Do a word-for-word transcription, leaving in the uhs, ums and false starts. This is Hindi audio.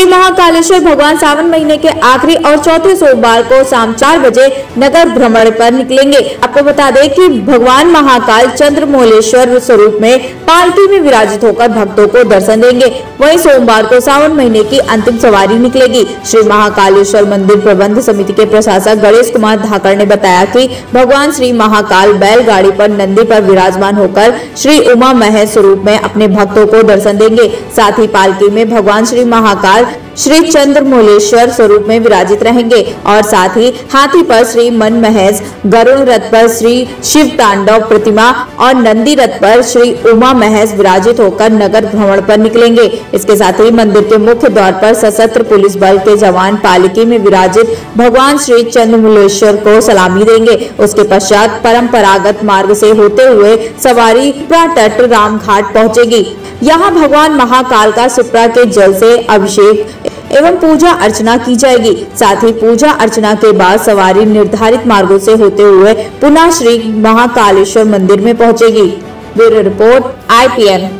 श्री महाकालेश्वर भगवान सावन महीने के आखिरी और चौथे सोमवार को शाम चार बजे नगर भ्रमण पर निकलेंगे। आपको बता दें कि भगवान महाकाल चंद्रमोलेश्वर स्वरूप में पालकी में विराजित होकर भक्तों को दर्शन देंगे। वहीं सोमवार को सावन महीने की अंतिम सवारी निकलेगी। श्री महाकालेश्वर मंदिर प्रबंध समिति के प्रशासक गणेश कुमार धाकड़ ने बताया कि भगवान श्री महाकाल बैलगाड़ी पर नंदी पर विराजमान होकर श्री उमा महेश स्वरूप में अपने भक्तों को दर्शन देंगे। साथ ही पालकी में भगवान श्री महाकाल श्री चंद्रमोलेश्वर स्वरूप में विराजित रहेंगे और साथ ही हाथी पर श्री मन महेश, गरुड़ रथ पर श्री शिव तांडव प्रतिमा और नंदी रथ पर श्री उमा महेश विराजित होकर नगर भ्रमण पर निकलेंगे। इसके साथ ही मंदिर के मुख्य द्वार पर सशस्त्र पुलिस बल के जवान पालकी में विराजित भगवान श्री चंद्रमोलेश्वर को सलामी देंगे। उसके पश्चात परंपरागत मार्ग से होते हुए सवारी प्रयाग तट राम घाट पहुँचेगी। यहाँ भगवान महाकाल का शिप्रा के जल से अभिषेक एवं पूजा अर्चना की जाएगी। साथ ही पूजा अर्चना के बाद सवारी निर्धारित मार्गों से होते हुए पुनः श्री महाकालेश्वर मंदिर में पहुंचेगी। Bureau report I P N.